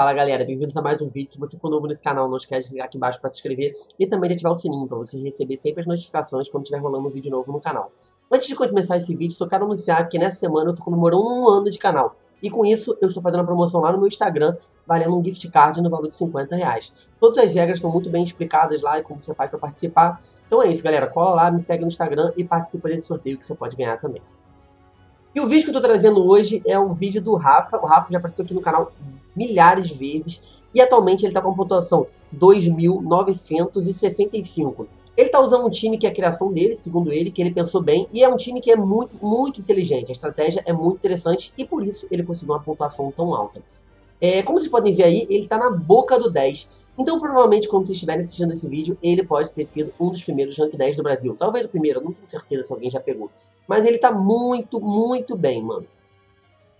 Fala galera, bem-vindos a mais um vídeo. Se você for novo nesse canal, não esquece de clicar aqui embaixo para se inscrever e também de ativar o sininho para você receber sempre as notificações quando estiver rolando um vídeo novo no canal. Antes de começar esse vídeo, só quero anunciar que nessa semana eu estou comemorando um ano de canal. E com isso, eu estou fazendo a promoção lá no meu Instagram, valendo um gift card no valor de 50 reais. Todas as regras estão muito bem explicadas lá e como você faz para participar. Então é isso galera, cola lá, me segue no Instagram e participa desse sorteio que você pode ganhar também. E o vídeo que eu tô trazendo hoje é um vídeo do Rafa. O Rafa já apareceu aqui no canal milhares de vezes e atualmente ele tá com a pontuação 2.965. Ele tá usando um time que é a criação dele, segundo ele, que ele pensou bem, e é um time que é muito inteligente. A estratégia é muito interessante e por isso ele conseguiu uma pontuação tão alta. Como vocês podem ver aí, ele tá na boca do 10. Então, provavelmente, quando vocês estiverem assistindo esse vídeo, ele pode ter sido um dos primeiros Rank 10 do Brasil. Talvez o primeiro, eu não tenho certeza se alguém já pegou. Mas ele tá muito bem, mano.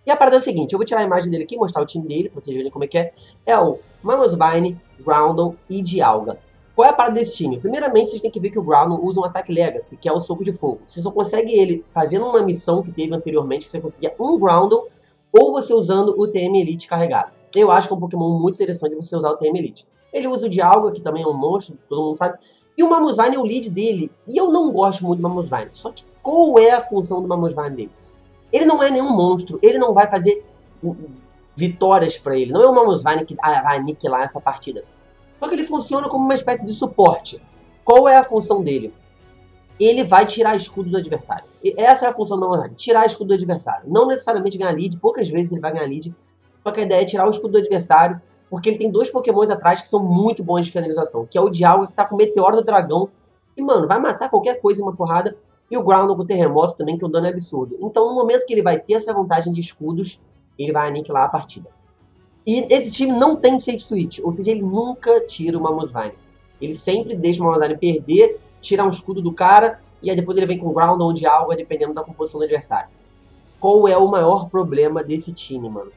E a parada é o seguinte, eu vou tirar a imagem dele aqui e mostrar o time dele, pra vocês verem como é que é. É o Mamoswine, Groudon e Dialga. Qual é a parada desse time? Primeiramente, vocês têm que ver que o Groudon usa um ataque Legacy, que é o soco de fogo. Você só consegue ele fazendo uma missão que teve anteriormente, que você conseguia um Groudon, ou você usando o TM Elite carregado. Eu acho que é um Pokémon muito interessante você usar o TM Elite. Ele usa o Dialga, que também é um monstro, todo mundo sabe. E o Mamoswine é o lead dele. E eu não gosto muito do Mamoswine. Só que qual é a função do Mamoswine dele? Ele não é nenhum monstro. Ele não vai fazer vitórias pra ele. Não é o Mamoswine que vai aniquilar essa partida. Só que ele funciona como uma espécie de suporte. Qual é a função dele? Ele vai tirar escudo do adversário. E essa é a função do Mamoswine, tirar escudo do adversário. Não necessariamente ganhar lead, poucas vezes ele vai ganhar lead. Só que a ideia é tirar o escudo do adversário, porque ele tem dois pokémons atrás que são muito bons de finalização, que é o Dialga, que tá com o Meteoro do Dragão, e mano, vai matar qualquer coisa em uma porrada, e o Groudon com o Terremoto também, que o dano é absurdo. Então no momento que ele vai ter essa vantagem de escudos, ele vai aniquilar a partida. E esse time não tem safe switch, ou seja, ele nunca tira o Mamoswine. Ele sempre deixa o Mamoswine perder, tirar um escudo do cara, e aí depois ele vem com o Groudon ou Dialga, dependendo da composição do adversário. Qual é o maior problema desse time, mano?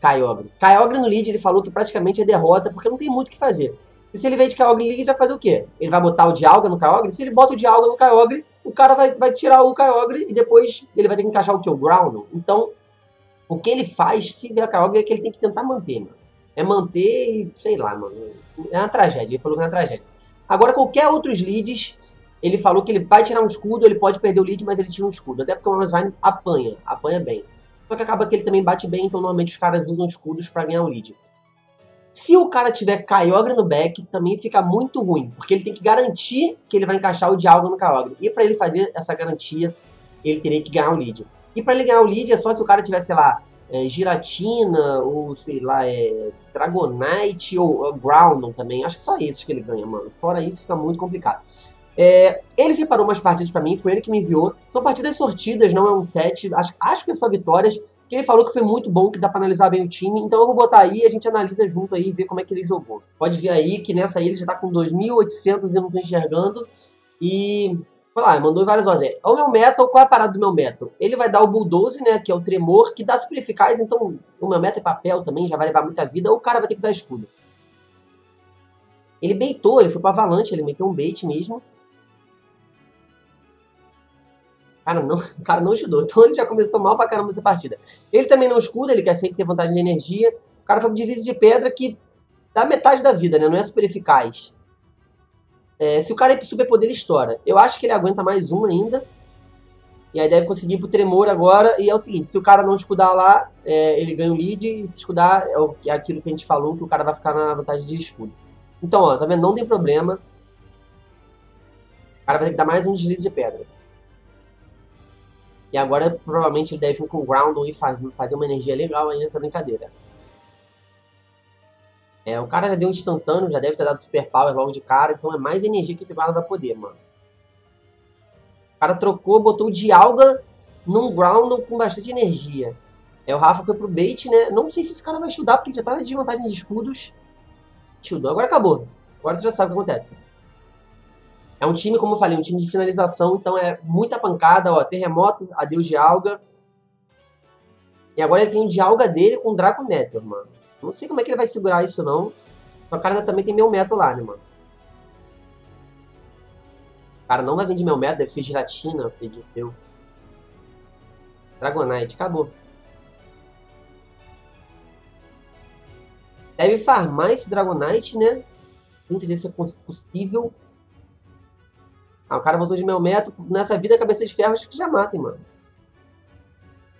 Kyogre. Kyogre no lead, ele falou que praticamente é derrota, porque não tem muito o que fazer. E se ele vem de Kyogre no lead, ele vai fazer o quê? Ele vai botar o Dialga no Kyogre? Se ele bota o Dialga no Kyogre, o cara vai tirar o Kyogre e depois ele vai ter que encaixar o quê? O Groudon. Então, o que ele faz se vier o Kyogre é que ele tem que tentar manter, mano. É manter e, sei lá, mano, é uma tragédia. Ele falou que é uma tragédia. Agora, qualquer outros leads, ele falou que ele vai tirar um escudo, ele pode perder o lead, mas ele tira um escudo. Até porque o Mamoswine apanha bem. Só que acaba que ele também bate bem, então normalmente os caras usam escudos pra ganhar o lead. Se o cara tiver Kyogre no back, também fica muito ruim, porque ele tem que garantir que ele vai encaixar o Dialga no Kyogre. E pra ele fazer essa garantia, ele teria que ganhar o lead. E pra ele ganhar o lead, é só se o cara tiver, sei lá, Giratina, ou sei lá, Dragonite ou Groudon também. Acho que só esses que ele ganha, mano. Fora isso fica muito complicado. Ele separou umas partidas pra mim, foi ele que me enviou. São partidas sortidas, não é um set, acho que é só vitórias. Que ele falou que foi muito bom, que dá pra analisar bem o time. Então eu vou botar aí, a gente analisa junto aí e vê como é que ele jogou. Pode ver aí que nessa aí ele já tá com 2.800 e eu não tô enxergando. E... Olha lá, mandou várias horas. O meu Metal, qual é a parada do meu Metal? Ele vai dar o Bulldoze, né, que é o Tremor, que dá super eficaz, então o meu Metal é papel também, já vai levar muita vida, ou o cara vai ter que usar escudo. Ele baitou, ele foi pra Avalanche, ele meteu um bait mesmo. O cara não ajudou, então ele já começou mal pra caramba essa partida. Ele também não escuda, ele quer sempre ter vantagem de energia. O cara foi pro Divisa de Pedra, que dá metade da vida, né, não é super eficaz. Se o cara ir pro superpoder, ele estoura. Eu acho que ele aguenta mais um ainda. E aí deve conseguir ir pro Tremor agora. E é o seguinte, se o cara não escudar lá, ele ganha o lead. E se escudar, é aquilo que a gente falou, que o cara vai ficar na vantagem de escudo. Então, ó, tá vendo? Não tem problema. O cara vai ter que dar mais um deslize de pedra. E agora, provavelmente, ele deve vir com o Groudon e fazer uma energia legal aí nessa brincadeira. O cara já deu um instantâneo, já deve ter dado super power logo de cara, então é mais energia que esse guarda vai poder, mano. O cara trocou, botou o Dialga num Groudon com bastante energia. O Rafa foi pro bait, né? Não sei se esse cara vai shieldar, porque ele já tá na desvantagem de escudos. Shieldou, agora acabou. Agora você já sabe o que acontece. É um time, como eu falei, um time de finalização, então é muita pancada, ó, Terremoto, adeus Dialga. E agora ele tem o Dialga dele com o Draco Meteor, mano. Não sei como é que ele vai segurar isso, não. O cara também tem meu Metal lá, né, mano? O cara não vai vir de meu Metal, deve ser Giratina, eu pedi teu. Dragonite, acabou. Deve farmar esse Dragonite, né? Tem certeza se é possível. Ah, o cara voltou de meio metro. Nessa vida, cabeça de ferro, acho que já mata, hein, mano.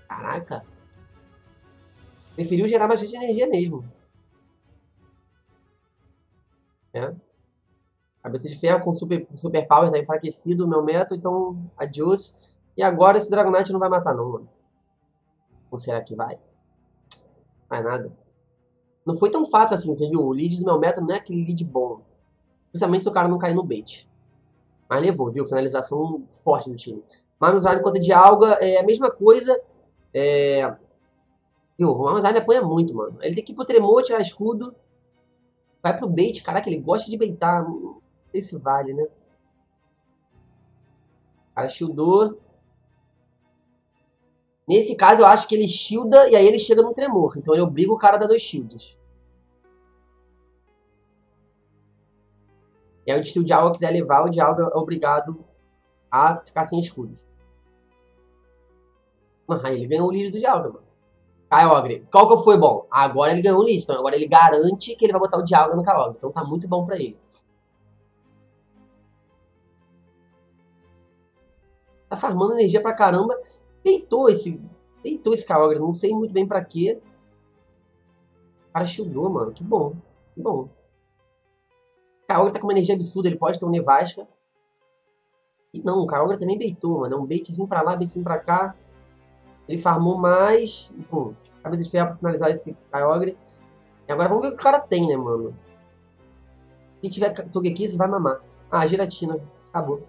Caraca. Preferiu gerar bastante energia mesmo. É. Cabeça de ferro com super power, tá enfraquecido o meu metro, então adios. E agora esse Dragonite não vai matar não, mano. Ou será que vai? Vai nada. Não foi tão fácil assim, você viu? O lead do meu metro não é aquele lead bom. Principalmente se o cara não cair no bait. Mas levou, viu? Finalização forte do time. Mamoswine contra Dialga é a mesma coisa. Viu? O Mamoswine apanha muito, mano. Ele tem que ir pro tremor, tirar escudo. Vai pro bait, caraca, ele gosta de baitar. Não sei se vale, né? O cara shieldou. Nesse caso, eu acho que ele shielda e aí ele chega no tremor. Então ele obriga o cara a dar dois shields. E aí, se o Dialga quiser levar, o Dialga é obrigado a ficar sem escudos. Ah, ele ganhou o lead do Dialga, mano. Kyogre, qual que foi bom? Agora ele ganhou o lead, então agora ele garante que ele vai botar o Dialga no Kyogre. Então tá muito bom pra ele. Tá farmando energia pra caramba. Deitou esse Kyogre, não sei muito bem pra quê. O cara shieldou, mano. Que bom, que bom. O Kyogre tá com uma energia absurda, ele pode ter um nevasca. E não, o Kyogre também baitou, mano. É um baitzinho pra lá, baitzinho pra cá. Ele farmou mais. Pum, cabeça de ferro pra finalizar esse Kyogre. E agora vamos ver o que o cara tem, né, mano? Se tiver Togekiss, vai mamar. Ah, Giratina. Acabou.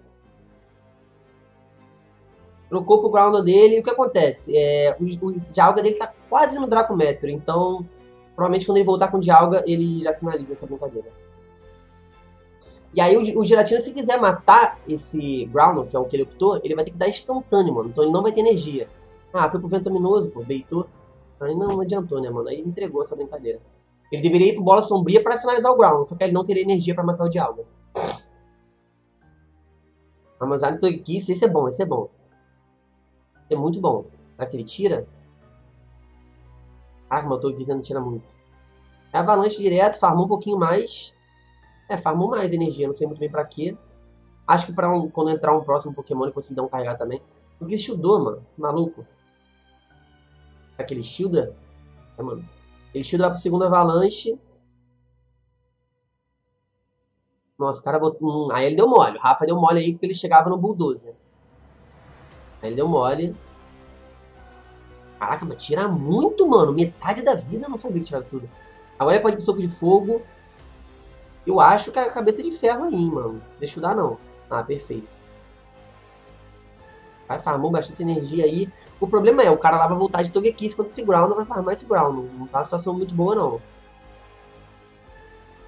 Trocou pro Groudon dele. E o que acontece? O Dialga dele tá quase no Dracométero. Então, provavelmente quando ele voltar com o Dialga, ele já finaliza essa brincadeira. E aí o Giratina, se quiser matar esse Groudon, que é o que ele optou, ele vai ter que dar instantâneo, mano. Então ele não vai ter energia. Ah, foi pro Ventominoso, pô, baitou. Aí não adiantou, né, mano? Aí entregou essa brincadeira. Ele deveria ir pro Bola Sombria pra finalizar o Groudon, só que ele não teria energia pra matar o Dialga. Amazon Togekiss, esse é bom, esse é bom. É muito bom. Será que ele tira? Ah, mas o Togekiss não tira muito. É avalanche direto, farmou um pouquinho mais. Farmou mais energia, não sei muito bem pra quê. Acho que pra quando entrar um próximo Pokémon ele conseguir dar um carregar também. Porque shieldou, mano. Maluco. Será que ele shielda? É, mano. Ele shielda lá pro segundo avalanche. Nossa, o cara botou... Aí ele deu mole. O Rafa deu mole aí porque ele chegava no Bulldozer. Aí ele deu mole. Caraca, mas tira muito, mano. Metade da vida eu não sabia que tirava tudo. Agora ele pode ir pro soco de fogo. Eu acho que é a cabeça de ferro aí, mano. Não precisa estudar, não. Ah, perfeito. Vai, farmou bastante energia aí. O problema é, o cara lá vai voltar de Togekiss contra esse Groudon, vai farmar esse Groudon. Não tá uma situação muito boa, não.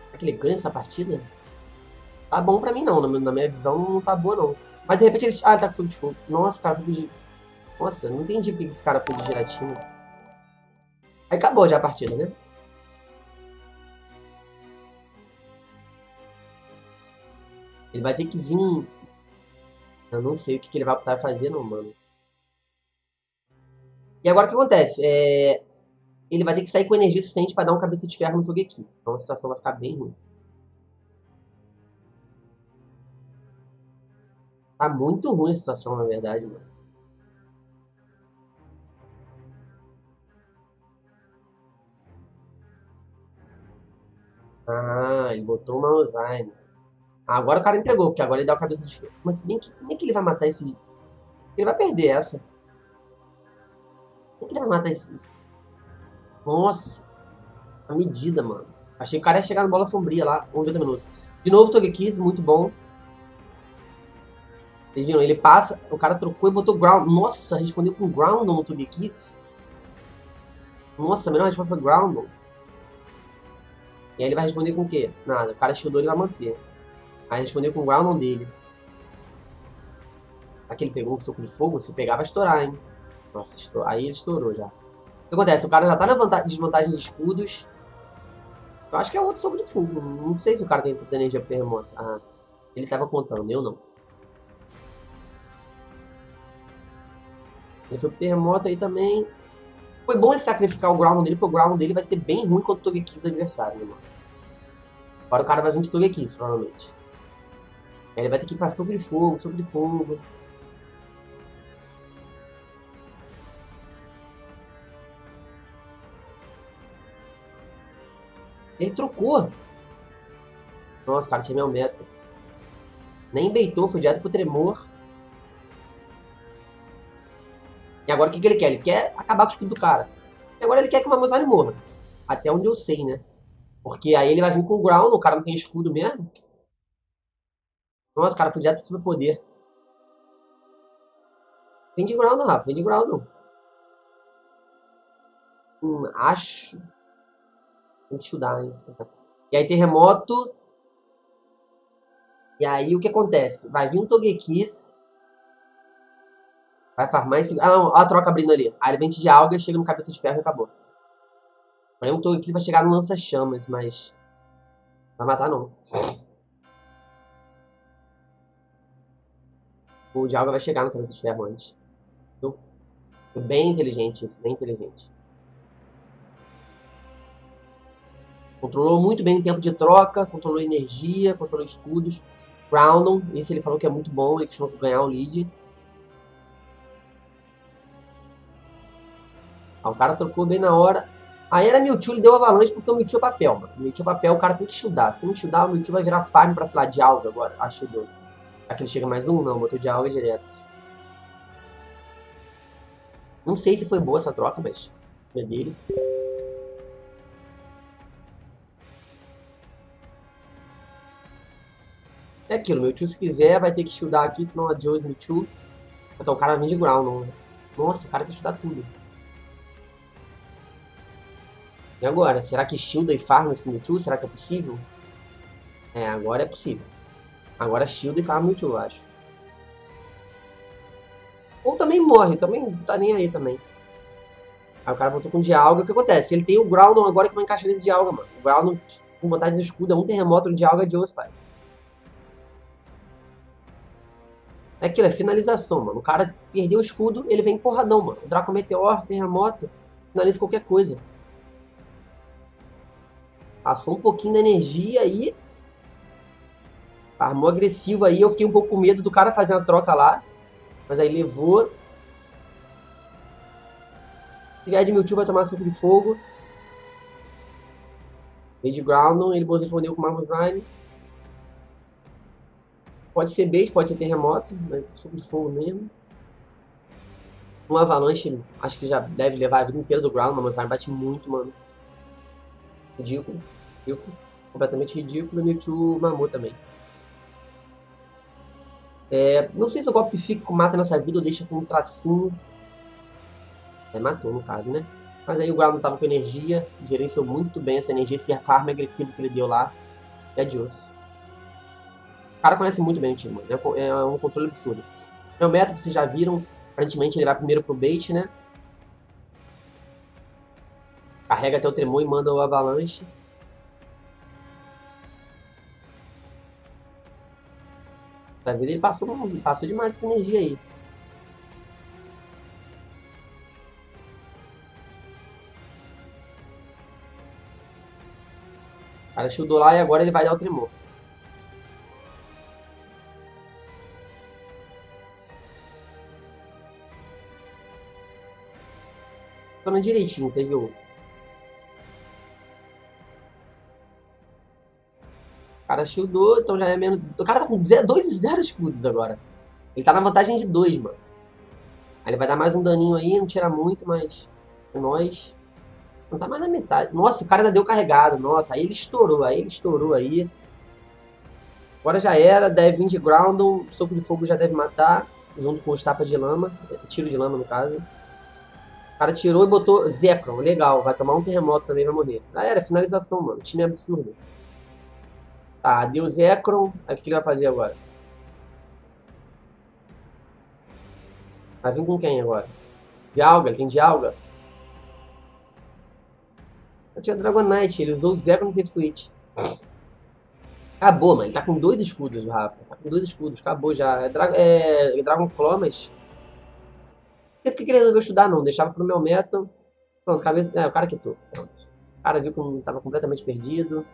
Será que ele ganha essa partida? Tá bom pra mim, não. Na minha visão, não tá boa, não. Mas, de repente, ele... Ah, ele tá com fogo de fogo. Nossa, cara, fogo de... Nossa, não entendi porque esse cara foi de giratina. Aí acabou já a partida, né? Ele vai ter que vir... Eu não sei o que ele vai optar fazer, não, mano. E agora o que acontece? Ele vai ter que sair com energia suficiente pra dar um cabeça de ferro no Togekiss. Então a situação vai ficar bem ruim. Tá muito ruim a situação, na verdade, mano. Ah, ele botou uma Mamoswine. Agora o cara entregou, porque agora ele dá o cabeça de ferro. Mas nem que ele vai matar esse... Ele vai perder essa. Nem que ele vai matar esse... Nossa. A medida, mano. Achei que o cara ia chegar na bola sombria lá. Vamos ver também. De novo Togekiss, muito bom. Vocês viram? Ele passa, o cara trocou e botou Groudon. Nossa, respondeu com Groudon no Togekiss. Nossa, a melhor resposta foi Groudon. E aí ele vai responder com o quê? Nada, o cara shieldou, ele vai manter. Aí respondeu com o Groudon dele. Será que ele pegou o soco de fogo? Se pegar, vai estourar, hein? Nossa, estourou. Aí ele estourou já. O que acontece? O cara já tá na desvantagem de escudos. Eu acho que é outro soco de fogo. Não sei se o cara tem tanta energia pro terremoto. Ah, ele tava contando, eu não. Ele foi pro terremoto aí também. Foi bom ele sacrificar o Groudon dele, porque o Groudon dele vai ser bem ruim contra o Togekiss do adversário, né, mano? Agora o cara vai vir de Togekiss, provavelmente. Ele vai ter que ir pra soco de fogo, soco de fogo. Ele trocou. Nossa, cara, tinha meu meta. Nem beitou, foi direto pro tremor. E agora o que, que ele quer? Ele quer acabar com o escudo do cara. E agora ele quer que o Mamoswine morra. Até onde eu sei, né? Porque aí ele vai vir com o Ground, o cara não tem escudo mesmo. Nossa, cara, foi direto pro super poder. Vem de Ground, Rafa, vem de Ground não. Acho. Tem que estudar, hein? E aí terremoto. E aí o que acontece? Vai vir um Togekiss. Vai farmar esse... Ah, não. Olha a troca abrindo ali. Aí ele vem de Dialga, chega no cabeça de ferro e acabou. Porém, um Togekiss vai chegar no lança-chamas, mas... Vai matar não. O Dialga vai chegar no cabeça de ferro antes. Então, é bem inteligente isso, bem inteligente. Controlou muito bem o tempo de troca, controlou energia, controlou escudos. Groudon, esse ele falou que é muito bom, ele costuma ganhar o lead. Ah, o cara trocou bem na hora. Aí era Mewtwo, ele deu avalanche porque o Mewtwo é papel, mano. O Mewtwo é papel, o cara tem que shieldar. Se não shieldar, o Mewtwo vai virar farm pra, sei lá, Dialga agora. Ah, shieldou. Será que ele chega mais um? Não, botou Dialga direto. Não sei se foi boa essa troca, mas... é dele. É aquilo, Mewtwo se quiser vai ter que shieldar aqui, senão adiou o Mewtwo. Então o cara vem de Groudon. Nossa, o cara tem que shieldar tudo. E agora? Será que shielda e farma esse Mewtwo? Será que é possível? É, agora é possível. Agora shielda e farma Mewtwo, eu acho. Ou também morre, também não tá nem aí também. Aí o cara voltou com Dialga, o que acontece? Ele tem o Groudon agora que vai encaixar nesse Dialga, mano. O Groudon com vontade de escudo, é um terremoto no Dialga de osso, pai. É aquilo, é finalização, mano. O cara perdeu o escudo, ele vem porradão, mano. O Draco Meteor, terremoto, finaliza qualquer coisa. Passou um pouquinho da energia aí. Armou agressivo aí. Eu fiquei um pouco com medo do cara fazer uma troca lá. Mas aí levou. Se vier de Mewtwo vai tomar soco de fogo. Veio de Groudon, ele respondeu com Mamoswine. Pode ser base, pode ser terremoto. Mas soco de fogo mesmo. Um avalanche, acho que já deve levar a vida inteira do Groudon. Mamoswine bate muito, mano. Ridículo, ridículo, completamente ridículo. E o Mewtwo mamou também. É, não sei se o golpe psíquico mata nessa vida ou deixa com um tracinho. É, matou no caso, né? Mas aí o Groudon tava com energia, gerenciou muito bem essa energia, esse farm agressivo que ele deu lá. E adiós. O cara conhece muito bem o time, mano. É um controle absurdo. Meu meta, vocês já viram, aparentemente ele vai primeiro pro bait, né? Carrega até o tremor e manda o avalanche. Tá vendo? Ele passou demais essa energia aí. O cara shieldou lá e agora ele vai dar o tremor. Ficando direitinho, você viu? O cara shieldou, então já é menos... O cara tá com 2 e 0 escudos agora. Ele tá na vantagem de 2, mano. Aí ele vai dar mais um daninho aí, não tira muito, mas... É nóis. Não tá mais na metade. Nossa, o cara ainda deu carregado, nossa. Aí ele estourou, aí. Agora já era, deve vir de Groudon. Soco de fogo já deve matar. Junto com os tapas de lama. Tiro de lama, no caso. O cara tirou e botou Zekrom, legal. Vai tomar um terremoto também, vai morrer. Já era, finalização, mano. Time absurdo. Tá, deu Zekrom. Aí o que ele vai fazer agora? Vai vir com quem agora? Dialga, ele tem Dialga. Eu tinha Dragonite, ele usou o Zekrom no safe switch. Acabou, mano. Ele tá com 2 escudos, Rafa. Tá com 2 escudos, acabou já. É Dragon Claw, mas... Não sei porque ele resolveu estudar, não. Deixava pro meu meta. Pronto, cabeça... É, o cara quitou. Pronto. O cara viu que tava completamente perdido.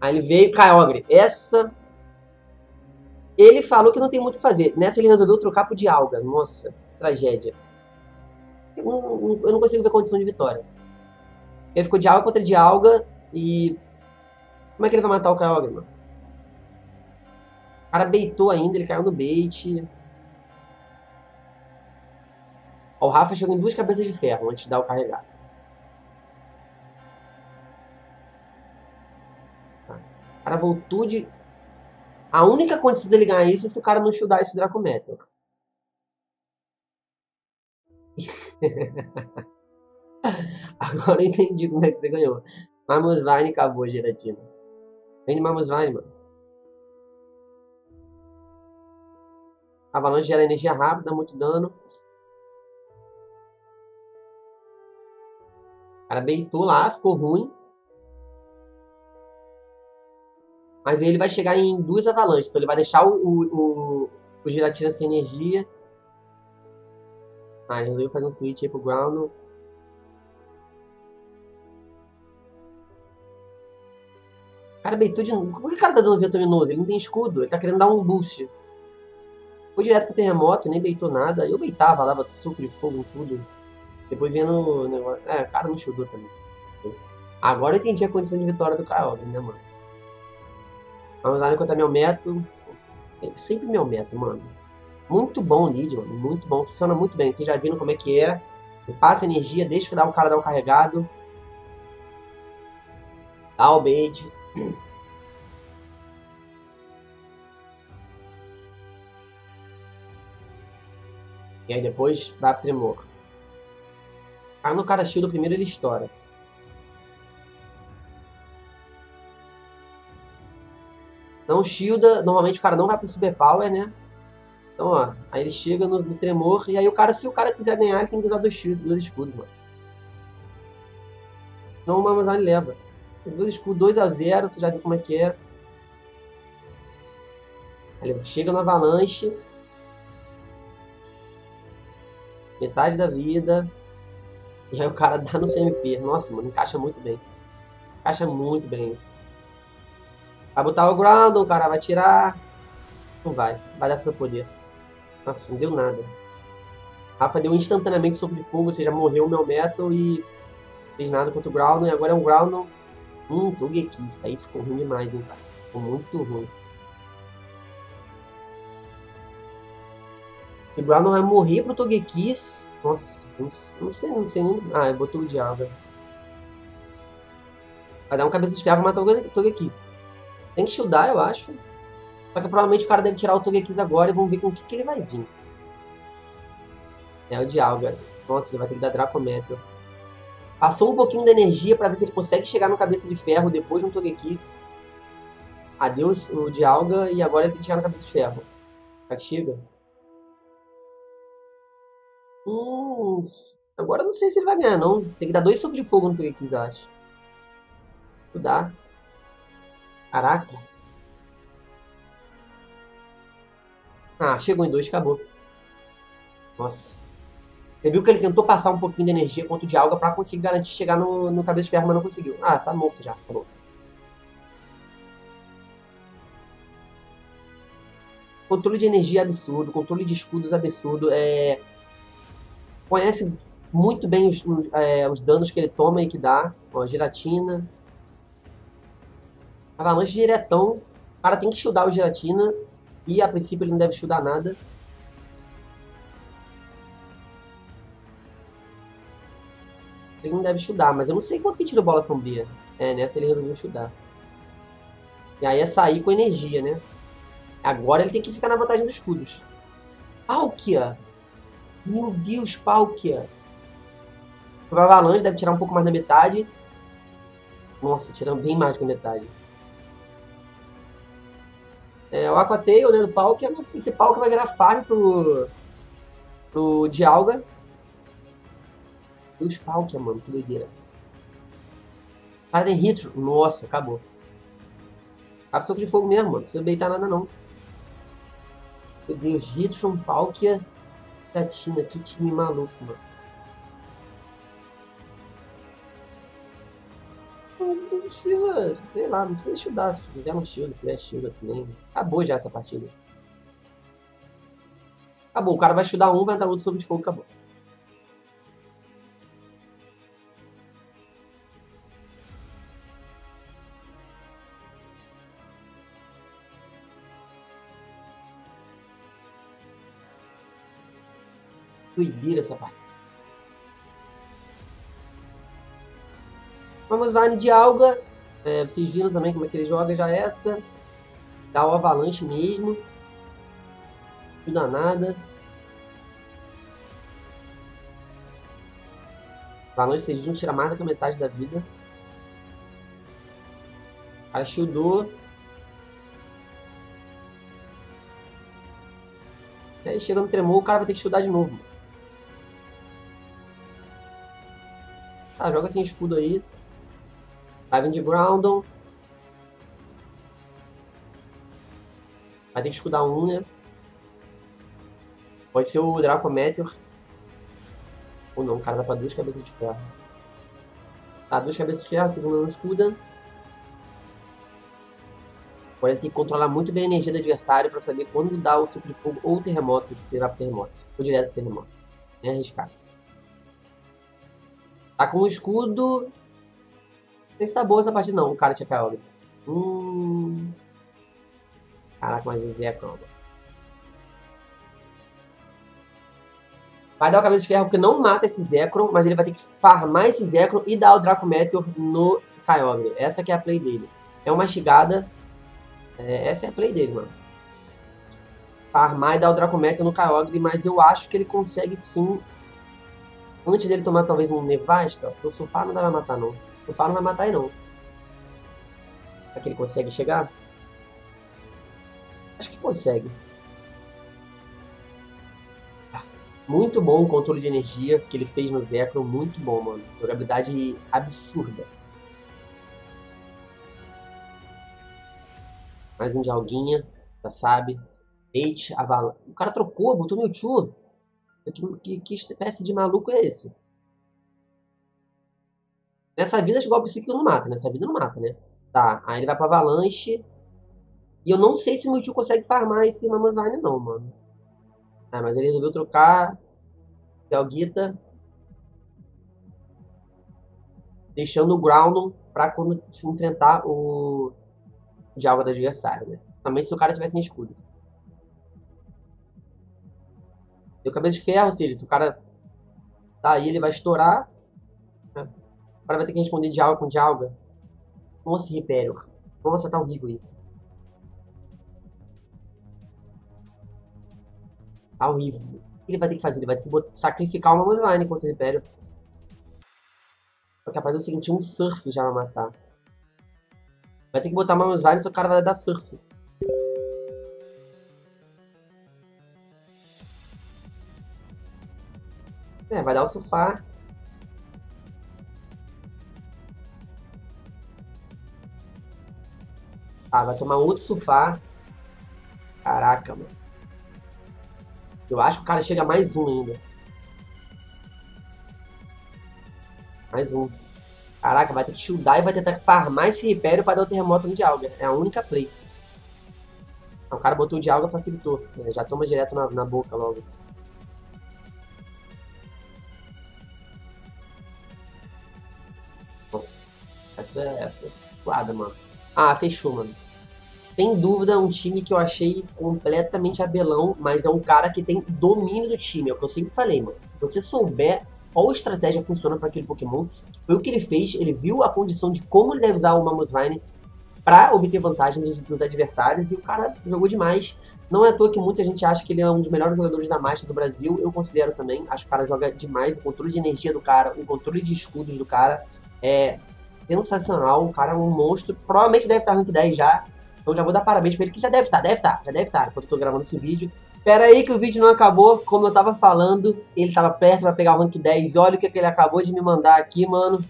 Aí ele veio, Kyogre. Essa... Ele falou que não tem muito o que fazer. Nessa ele resolveu trocar pro Dialga. Nossa, tragédia. Eu não consigo ver condição de vitória. Ele ficou Dialga contra Dialga e... Como é que ele vai matar o Kyogre, mano? O cara baitou ainda, ele caiu no bait. Ó, o Rafa chegou em duas cabeças de ferro antes de dar o carregado. Tá. O cara voltou de... A única condição dele ganhar isso é se o cara não estudar esse Dracometal. Agora eu entendi como é que você ganhou. Mamoswine acabou a gelatina. Vem de Mamoswine, mano. Avalanche gera energia rápida, dá muito dano. O cara baitou lá, ficou ruim. Mas aí ele vai chegar em duas avalanches, então ele vai deixar o Giratina sem energia. Ah, ele resolveu fazer um switch aí pro Groudon. O cara baitou de novo. Como que o cara tá dando ventaminoso? Ele não tem escudo, ele tá querendo dar um boost. Foi direto pro terremoto, nem baitou nada. Eu baitava, dava suco de fogo em tudo. Depois vendo o negócio... É, o cara não chudou também. Agora eu entendi a condição de vitória do Kyogre, né, mano? Vamos lá encontrar meu meto. É sempre meu meto, mano. Muito bom o lead, mano. Muito bom. Funciona muito bem. Vocês já viram como é que é. Ele passa energia, deixa que dá o cara dar um carregado. Dá o bait. E aí depois dá pro tremor. Aí no cara shield primeiro ele estoura. Não shielda, normalmente o cara não vai pro super power, né? Então, ó, aí ele chega no tremor, e aí o cara, se o cara quiser ganhar, ele tem que usar dois escudos, mano. Então o Mamoswine leva. Dois escudos, 2-0, você já viu como é que é. Aí ele chega no avalanche. Metade da vida. E aí o cara dá no CMP. Nossa, mano, encaixa muito bem. Encaixa muito bem isso. Vai botar o Groudon, o cara vai tirar. Não vai, vai dar seu poder. Nossa, não deu nada. Rafa deu instantaneamente sopro de fogo, ou seja, morreu o meu Metal e fez nada contra o Groudon. E agora é um Groudon. Togeki. Aí ficou ruim demais, hein, cara. Ficou muito ruim. E o Groudon vai morrer pro Togeki. Nossa, não sei nem. Ah, eu botou o Dialga. Vai dar um cabeça de ferro e matar o Togeki. Tem que shieldar, eu acho. Só que provavelmente o cara deve tirar o Togekiss agora e vamos ver com o que ele vai vir. É o Dialga. Nossa, ele vai ter que dar Dracometal. Passou um pouquinho de energia pra ver se ele consegue chegar no cabeça de ferro depois de um Togekiss. Adeus o Dialga e agora ele tem que chegar no cabeça de ferro. Será que chega? Agora eu não sei se ele vai ganhar, não. Tem que dar dois socos de fogo no Togekiss, eu acho. Vou dar. Caraca. Ah, chegou em 2, acabou. Nossa. Você viu que ele tentou passar um pouquinho de energia contra o Dialga pra conseguir garantir chegar no cabeça de ferro, mas não conseguiu. Ah, tá morto já. Acabou. Controle de energia absurdo, controle de escudos absurdo. Conhece muito bem os danos que ele toma e que dá. Ó, giratina. Avalanche diretão, o cara tem que shieldar o Giratina e a princípio ele não deve shieldar nada. Ele não deve shieldar, mas eu não sei quanto que tirou bola sombria. É, nessa ele resolveu shieldar. E aí é sair com energia, né? Agora ele tem que ficar na vantagem dos escudos. Palkia! Meu Deus, Palkia! O Avalanche deve tirar um pouco mais da metade. Nossa, tirando bem mais que a metade. É, o Aqua Tail, né, do pau, que é o principal que vai virar farm pro Dialga. Deus, pau que é, mano, que doideira. O cara tem hit. Nossa, acabou. Acaba o soco de fogo mesmo, mano. Não precisa beitar nada, não. Meu Deus, Hitron, Palkia, Giratina, que time maluco, mano. precisa, sei lá, não precisa estudar. Se quiser um shield, se quiser shield também. Acabou já essa partida. Acabou, o cara vai estudar um, vai entrar outro sobre de fogo, acabou. Doideira essa parte. Mamoswine de Dialga. É, vocês viram também como é que ele joga já essa. Dá o avalanche mesmo. Não dá nada. Avalanche vocês não tiram mais do que a metade da vida. Ajudou. Aí chega no tremor, o cara vai ter que estudar de novo. Tá, joga sem escudo aí. Vai vir de Groudon. Vai ter que escudar um, né? Pode ser o Draco Meteor. Ou não, o cara dá pra duas cabeças de ferro. Tá, duas cabeças de ferro, a segunda não escuda. Agora ele tem que controlar muito bem a energia do adversário pra saber quando dá o ciclo de fogo ou o terremoto, se vai pro terremoto. Ou direto pro terremoto. É arriscado. Tá com o escudo. Não sei se tá boa essa partida não, o cara tinha caído. Caraca, mas esse é a calma. Vai dar o cabeça de ferro porque não mata esse Zekrom, mas ele vai ter que farmar esse Zekrom e dar o Draco Meteor no Kyogre. Essa que é a play dele. É uma mastigada. É, essa é a play dele, mano. Farmar e dar o Draco Meteor no Kyogre, mas eu acho que ele consegue sim. Antes dele tomar talvez um Nevasca, porque o Sofá não vai matar não. O Fá não vai matar ele não. Será que ele consegue chegar? Acho que consegue. Muito bom o controle de energia que ele fez no Zekrom. Muito bom, mano. Jogabilidade absurda. Mais um de alguinha. Já sabe. H, Avalanche. O cara trocou, botou meu tio. Que espécie de maluco é esse? Nessa vida, acho que o golpe psíquico não mata. Nessa vida não mata, né? Tá, aí ele vai pra avalanche. E eu não sei se o Mewtwo consegue farmar esse Mamoswine não, mano. Ah, mas ele resolveu trocar. Dialga. Deixando o Groudon pra quando enfrentar o Dialga do adversário, né? Também se o cara tivesse sem escudo. Deu cabeça de ferro, filho. Se o cara tá aí, ele vai estourar. O cara vai ter que responder Dialga com Dialga. Nossa, Hyperior. Nossa, tá horrível isso. Tá horrível. O que ele vai ter que fazer? Ele vai ter que sacrificar o Mamoswine contra o Hyperior. Porque rapaz, é o seguinte, um surf já vai matar. Vai ter que botar o Mamoswine, só o cara vai dar surf. É, vai dar o surfar. Ah, vai tomar outro surfar. Caraca, mano. Eu acho que o cara chega a mais um ainda. Mais um. Caraca, vai ter que shieldar e vai tentar farmar esse Hyperior pra dar o terremoto no Dialga. É a única play. Ah, o cara botou o Dialga e facilitou. Já toma direto na boca logo. Nossa. Essa suada, mano. Ah, fechou, mano. Sem dúvida, um time que eu achei completamente abelão, mas é um cara que tem domínio do time. É o que eu sempre falei, mano. Se você souber qual estratégia funciona para aquele Pokémon, foi o que ele fez, ele viu a condição de como ele deve usar o Mamoswine para obter vantagem dos adversários, e o cara jogou demais. Não é à toa que muita gente acha que ele é um dos melhores jogadores da Master do Brasil, eu considero também. Acho que o cara joga demais, o controle de energia do cara, o controle de escudos do cara é sensacional, o cara é um monstro, provavelmente deve estar no rank 10 já, então já vou dar parabéns pra ele, que já deve estar, enquanto eu tô gravando esse vídeo. Pera aí que o vídeo não acabou, como eu tava falando, ele tava perto pra pegar o rank 10, olha o que ele acabou de me mandar aqui, mano.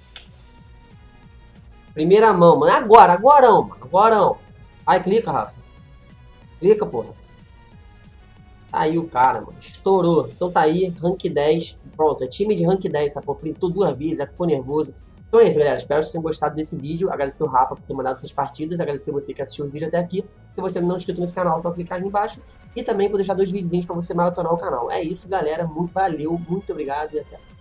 Primeira mão, mano, agora, mano. Aí, clica, Rafa. Clica, porra. Tá aí o cara, mano, estourou. Então tá aí, rank 10, pronto, é time de rank 10, essa porra, printou duas vezes, já ficou nervoso. Então é isso, galera. Espero que vocês tenham gostado desse vídeo. Agradecer o Rafa por ter mandado suas partidas. Agradecer você que assistiu o vídeo até aqui. Se você não é inscrito nesse canal, é só clicar aqui embaixo. E também vou deixar 2 videozinhos para você maratonar o canal. É isso, galera. Valeu, muito obrigado e até.